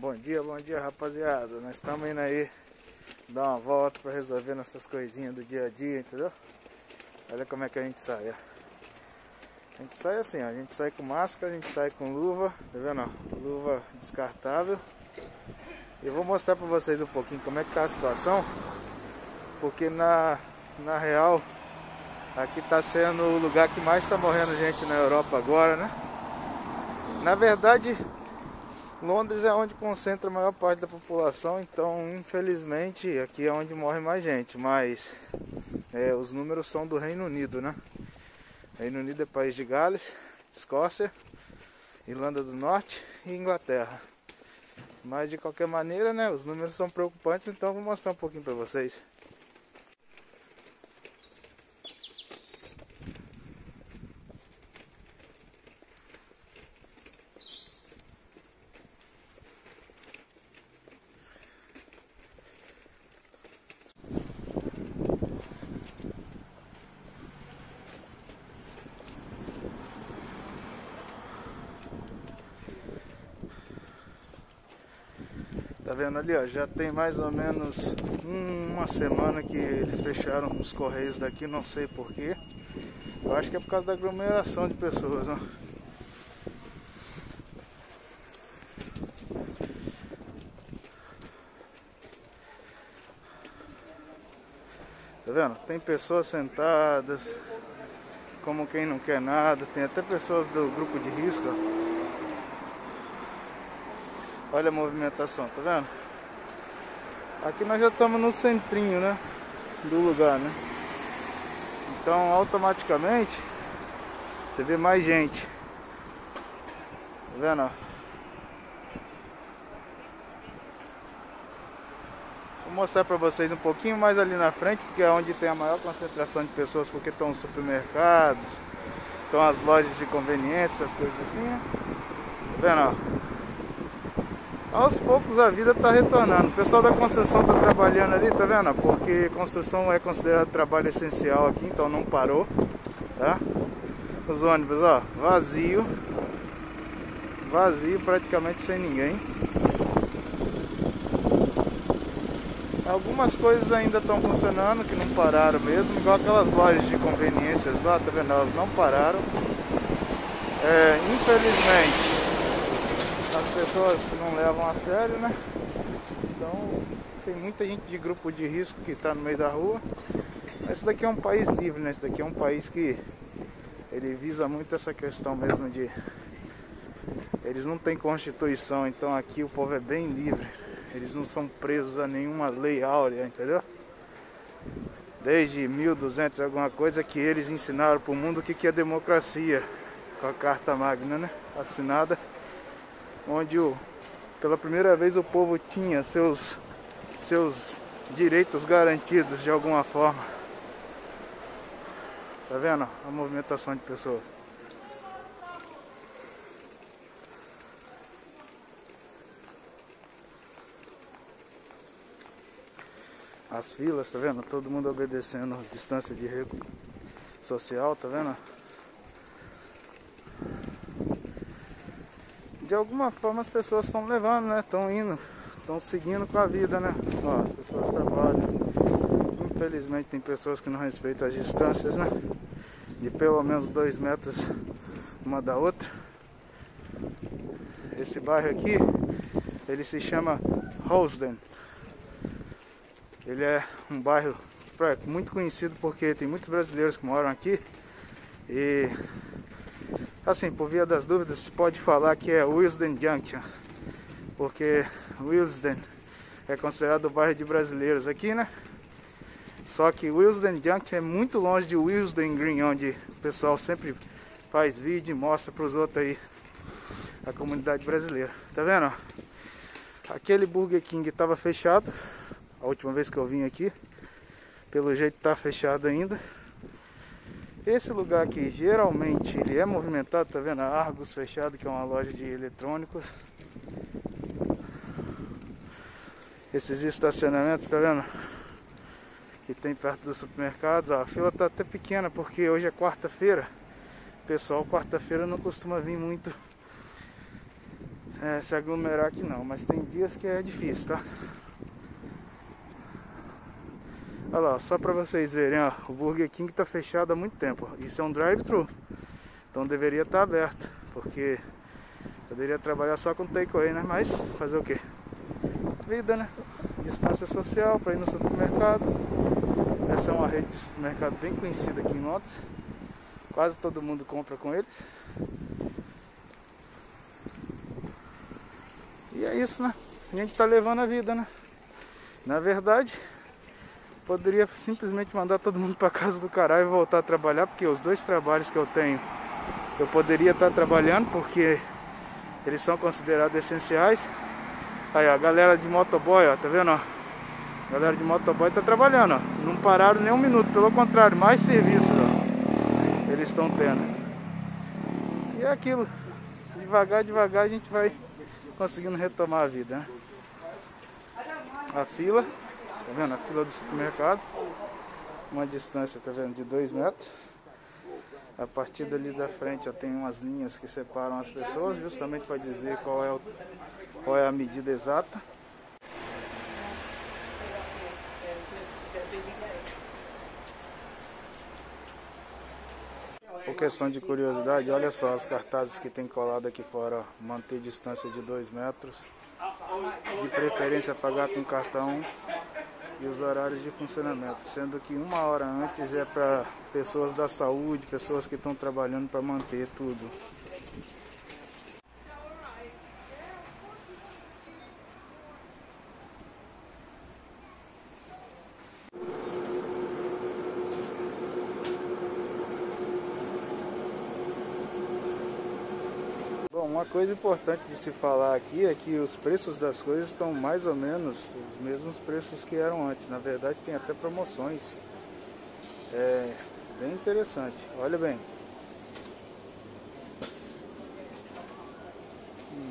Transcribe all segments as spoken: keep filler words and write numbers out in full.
Bom dia, bom dia, rapaziada. Nós estamos indo aí dar uma volta para resolver nossas coisinhas do dia a dia, entendeu? Olha como é que a gente sai, ó. A gente sai assim, ó. A gente sai com máscara, a gente sai com luva, tá vendo? Luva descartável. Eu vou mostrar para vocês um pouquinho como é que tá a situação, porque na, na real aqui tá sendo o lugar que mais tá morrendo gente na Europa agora, né? Na verdade, Londres é onde concentra a maior parte da população, então infelizmente aqui é onde morre mais gente, mas é, os números são do Reino Unido, né? Reino Unido é país de Gales, Escócia, Irlanda do Norte e Inglaterra. Mas de qualquer maneira, né, os números são preocupantes, então eu vou mostrar um pouquinho para vocês. Tá vendo ali, ó, já tem mais ou menos uma semana que eles fecharam os correios daqui, não sei porquê. Eu acho que é por causa da aglomeração de pessoas, né? Tá vendo? Tem pessoas sentadas, como quem não quer nada, tem até pessoas do grupo de risco, ó. Olha a movimentação, tá vendo? Aqui nós já estamos no centrinho, né? Do lugar, né? Então automaticamente você vê mais gente. Tá vendo, ó? Vou mostrar pra vocês um pouquinho mais ali na frente, porque é onde tem a maior concentração de pessoas, porque estão os supermercados, estão as lojas de conveniência, as coisas assim, né? Tá vendo, ó? Aos poucos a vida está retornando. O pessoal da construção está trabalhando ali, tá vendo? Porque construção é considerado trabalho essencial aqui, então não parou, tá? Os ônibus, ó, vazio. Vazio, praticamente sem ninguém. Algumas coisas ainda estão funcionando, que não pararam mesmo. Igual aquelas lojas de conveniências lá, tá vendo? Elas não pararam. É, infelizmente... as pessoas não levam a sério, né? Então tem muita gente de grupo de risco que está no meio da rua. Mas isso daqui é um país livre, né? Isso daqui é um país que ele visa muito essa questão mesmo de... eles não têm constituição, então aqui o povo é bem livre. Eles não são presos a nenhuma lei áurea, entendeu? Desde mil e duzentos alguma coisa que eles ensinaram para o mundo o que é democracia. Com a Carta Magna, né? Assinada. Onde o, pela primeira vez o povo tinha seus, seus direitos garantidos de alguma forma. Tá vendo a movimentação de pessoas? As filas, tá vendo? Todo mundo obedecendo a distância de recuo social, tá vendo? De alguma forma as pessoas estão levando, né? Estão indo, estão seguindo com a vida, né? Ó, as pessoas trabalham. Infelizmente tem pessoas que não respeitam as distâncias, né? De pelo menos dois metros uma da outra. Esse bairro aqui, ele se chama Willesden. Ele é um bairro muito conhecido porque tem muitos brasileiros que moram aqui. E... assim, por via das dúvidas, se pode falar que é Willesden Junction, porque Willesden é considerado o bairro de brasileiros aqui, né? Só que Willesden Junction é muito longe de Willesden Green, onde o pessoal sempre faz vídeo e mostra para os outros aí a comunidade brasileira. Tá vendo? Aquele Burger King estava fechado, a última vez que eu vim aqui, pelo jeito está fechado ainda. Esse lugar aqui, geralmente, ele é movimentado, tá vendo? Argos fechado, que é uma loja de eletrônicos. Esses estacionamentos, tá vendo? Que tem perto dos supermercados. Ó, a fila tá até pequena, porque hoje é quarta-feira. Pessoal, quarta-feira não costuma vir muito é, se aglomerar aqui não, mas tem dias que é difícil, tá? Olha lá, só pra vocês verem, ó, o Burger King tá fechado há muito tempo. Isso é um drive-thru, então deveria estar aberto, porque poderia trabalhar só com takeaway, né? Mas fazer o quê? Vida, né? Distância social para ir no supermercado. Essa é uma rede de supermercado bem conhecida aqui em Londres. Quase todo mundo compra com eles. E é isso, né? A gente tá levando a vida, né? Na verdade, poderia simplesmente mandar todo mundo pra casa do caralho e voltar a trabalhar, porque os dois trabalhos que eu tenho, eu poderia estar trabalhando, porque eles são considerados essenciais. Aí, ó, a galera de motoboy, ó, tá vendo, ó? A galera de motoboy tá trabalhando, ó. Não pararam nem um minuto, pelo contrário, mais serviços, ó, eles estão tendo. E é aquilo. Devagar, devagar a gente vai conseguindo retomar a vida, né? A fila, tá vendo? A fila do supermercado. Uma distância, tá vendo? De dois metros. A partir dali da frente, ó, tem umas linhas que separam as pessoas, justamente para dizer qual é, o, qual é a medida exata. Por questão de curiosidade, olha só os cartazes que tem colado aqui fora, ó. Manter distância de dois metros, de preferência pagar com cartão, e os horários de funcionamento, sendo que uma hora antes é para pessoas da saúde, pessoas que estão trabalhando para manter tudo. Bom, uma coisa importante de se falar aqui é que os preços das coisas estão mais ou menos os mesmos preços que eram antes. Na verdade, tem até promoções. É bem interessante. Olha bem. Hum.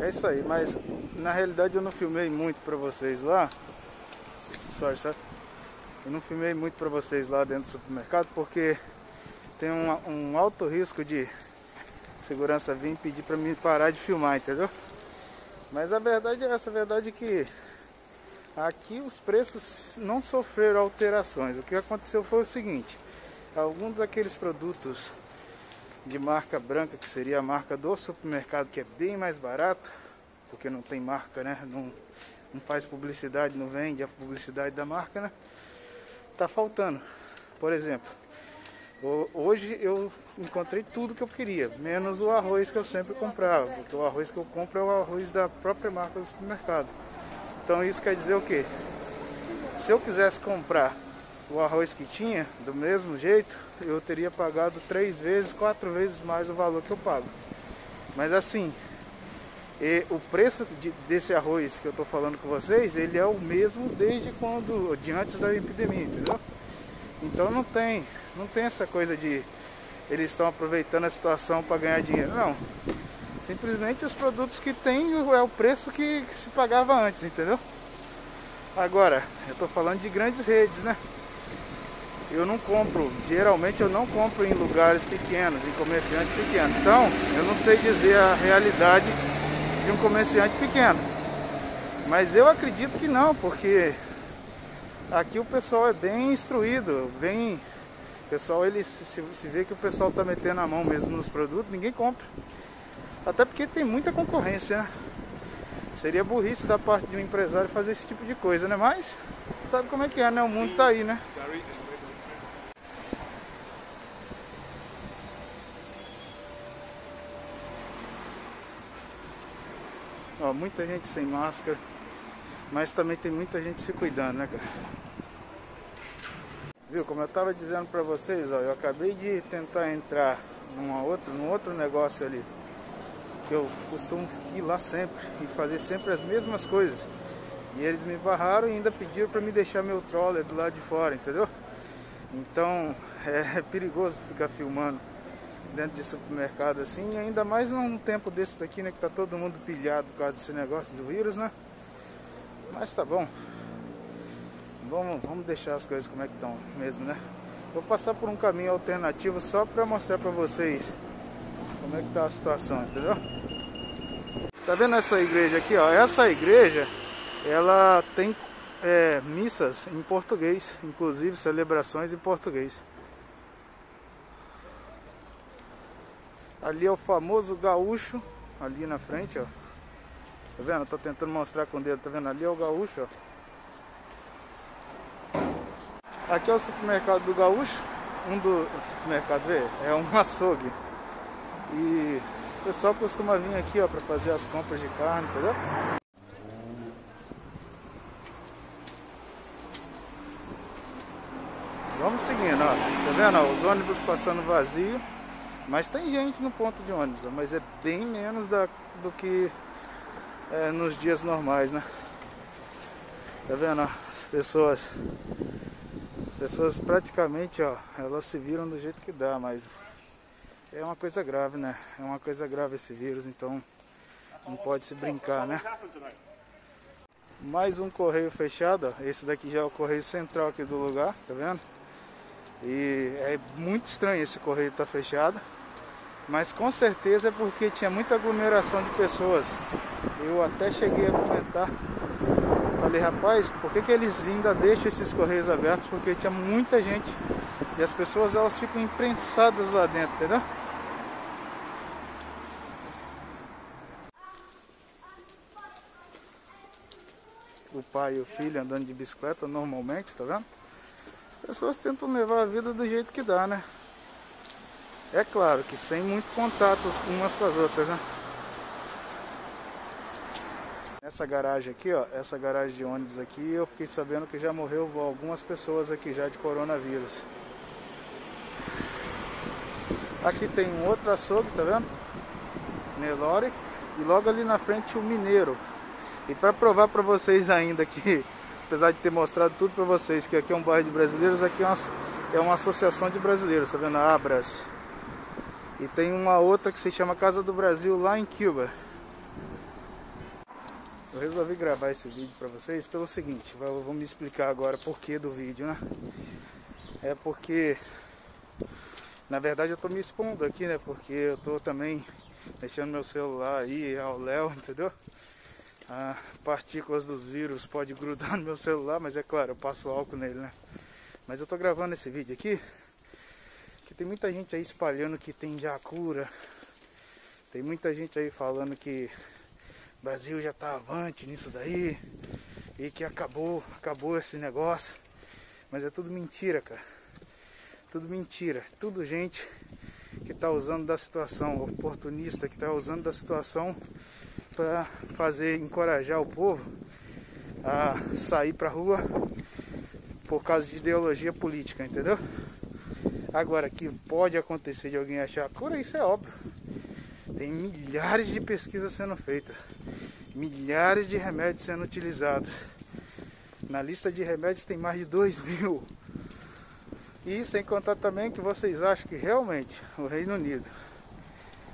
É isso aí, mas na realidade eu não filmei muito pra vocês lá. Sorry, certo? Eu não filmei muito pra vocês lá dentro do supermercado, porque tem um, um alto risco de segurança vir e pedir pra mim parar de filmar, entendeu? Mas a verdade é essa, a verdade é que aqui os preços não sofreram alterações. O que aconteceu foi o seguinte: alguns daqueles produtos de marca branca, que seria a marca do supermercado, que é bem mais barato, porque não tem marca, né? Não, não faz publicidade, não vende a publicidade da marca, né? Tá faltando. Por exemplo, hoje eu encontrei tudo que eu queria, menos o arroz que eu sempre comprava, porque o arroz que eu compro é o arroz da própria marca do supermercado. Então isso quer dizer o quê? Se eu quisesse comprar o arroz que tinha, do mesmo jeito, eu teria pagado três vezes, quatro vezes mais o valor que eu pago. Mas assim, e o preço de, desse arroz que eu tô falando com vocês, ele é o mesmo desde quando, de antes da epidemia, entendeu? Então não tem, não tem essa coisa de eles estão aproveitando a situação para ganhar dinheiro, não. Simplesmente os produtos que tem é o preço que, que se pagava antes, entendeu? Agora, eu tô falando de grandes redes, né? Eu não compro, geralmente eu não compro em lugares pequenos, em comerciantes pequenos. Então, eu não sei dizer a realidade de um comerciante pequeno. Mas eu acredito que não, porque aqui o pessoal é bem instruído, bem... O pessoal, ele se, se vê que o pessoal tá metendo a mão mesmo nos produtos, ninguém compra. Até porque tem muita concorrência, né? Seria burrice da parte de um empresário fazer esse tipo de coisa, né? Mas, sabe como é que é, né? O mundo tá aí, né? Ó, muita gente sem máscara, mas também tem muita gente se cuidando, né, cara? Viu, como eu tava dizendo pra vocês, ó, eu acabei de tentar entrar numa outra, num outro negócio ali, que eu costumo ir lá sempre e fazer sempre as mesmas coisas. E eles me barraram e ainda pediram para me deixar meu troller do lado de fora, entendeu? Então é perigoso ficar filmando dentro de supermercado assim, e ainda mais num tempo desse daqui, né, que tá todo mundo pilhado por causa desse negócio do vírus, né? Mas tá bom. Vamos, vamos deixar as coisas como é que estão mesmo, né? Vou passar por um caminho alternativo só pra mostrar pra vocês como é que tá a situação, entendeu? Tá vendo essa igreja aqui, ó? Essa igreja, ela tem é, missas em português, inclusive celebrações em português. Ali é o famoso gaúcho, ali na frente, ó. Tá vendo? Eu tô tentando mostrar com o dedo, tá vendo? Ali é o gaúcho, ó. Aqui é o supermercado do gaúcho, um do supermercado, vê? É um açougue. E o pessoal costuma vir aqui, ó, pra fazer as compras de carne, entendeu? Vamos seguindo, ó. Tá vendo? Ó, os ônibus passando vazio. Mas tem gente no ponto de ônibus, mas é bem menos da, do que é, nos dias normais, né? Tá vendo, ó, as pessoas, as pessoas praticamente, ó, elas se viram do jeito que dá, mas é uma coisa grave, né? É uma coisa grave esse vírus, então não pode se brincar, né? Mais um correio fechado, ó. Esse daqui já é o correio central aqui do lugar, tá vendo? E é muito estranho esse correio estar fechado, mas com certeza é porque tinha muita aglomeração de pessoas. Eu até cheguei a comentar, falei, rapaz, por que que eles ainda deixam esses correios abertos? Porque tinha muita gente e as pessoas, elas ficam imprensadas lá dentro, entendeu? O pai e o filho andando de bicicleta normalmente, tá vendo? Pessoas tentam levar a vida do jeito que dá, né? É claro que sem muito contato umas com as outras, né? Essa garagem aqui, ó, essa garagem de ônibus aqui, eu fiquei sabendo que já morreu algumas pessoas aqui já de coronavírus. Aqui tem um outro açougue, tá vendo? Nelore. E logo ali na frente o Mineiro. E pra provar pra vocês ainda que... apesar de ter mostrado tudo para vocês, que aqui é um bairro de brasileiros, aqui é uma, é uma associação de brasileiros, tá vendo? A Abras. E tem uma outra que se chama Casa do Brasil, lá em Cuba. Eu resolvi gravar esse vídeo para vocês pelo seguinte, eu vou me explicar agora por que do vídeo, né? É porque, na verdade eu tô me expondo aqui, né? Porque eu tô também deixando meu celular aí ao léu, entendeu? Ah, partículas dos vírus pode grudar no meu celular, mas é claro, eu passo álcool nele, né? Mas eu tô gravando esse vídeo aqui, que tem muita gente aí espalhando que tem já a cura. Tem muita gente aí falando que o Brasil já tá avante nisso daí e que acabou, acabou esse negócio. Mas é tudo mentira, cara. Tudo mentira, tudo gente que tá usando da situação, oportunista que tá usando da situação para fazer, encorajar o povo a sair pra rua por causa de ideologia política, entendeu? Agora, que pode acontecer de alguém achar a cura, isso é óbvio. Tem milhares de pesquisas sendo feitas, milhares de remédios sendo utilizados. Na lista de remédios tem mais de dois mil. E sem contar também que vocês acham que realmente o Reino Unido,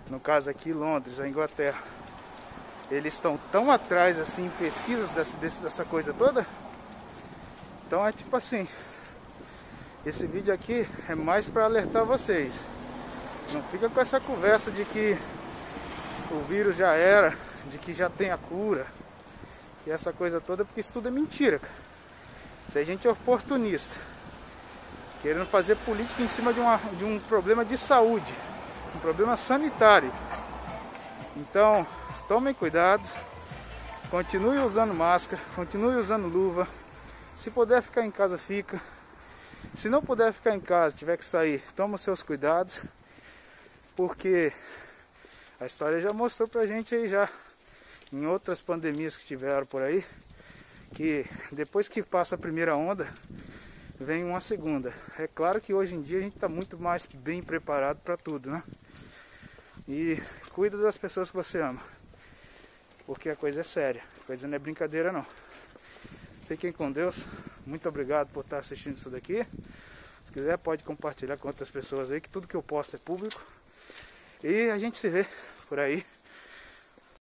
no caso aqui Londres, a Inglaterra, eles estão tão atrás, assim, em pesquisas dessa, dessa coisa toda? Então é tipo assim, esse vídeo aqui é mais para alertar vocês. Não fica com essa conversa de que o vírus já era, de que já tem a cura, e essa coisa toda, porque isso tudo é mentira, cara. Isso é gente oportunista, querendo fazer política em cima de, uma, de um problema de saúde, um problema sanitário. Então... tomem cuidado, continue usando máscara, continue usando luva. Se puder ficar em casa, fica. Se não puder ficar em casa, tiver que sair, toma os seus cuidados. Porque a história já mostrou pra gente aí já, em outras pandemias que tiveram por aí, que depois que passa a primeira onda, vem uma segunda. É claro que hoje em dia a gente tá muito mais bem preparado pra tudo, né? E cuida das pessoas que você ama. Porque a coisa é séria, a coisa não é brincadeira não. Fiquem com Deus. Muito obrigado por estar assistindo isso daqui. Se quiser pode compartilhar com outras pessoas aí, que tudo que eu posto é público. E a gente se vê por aí.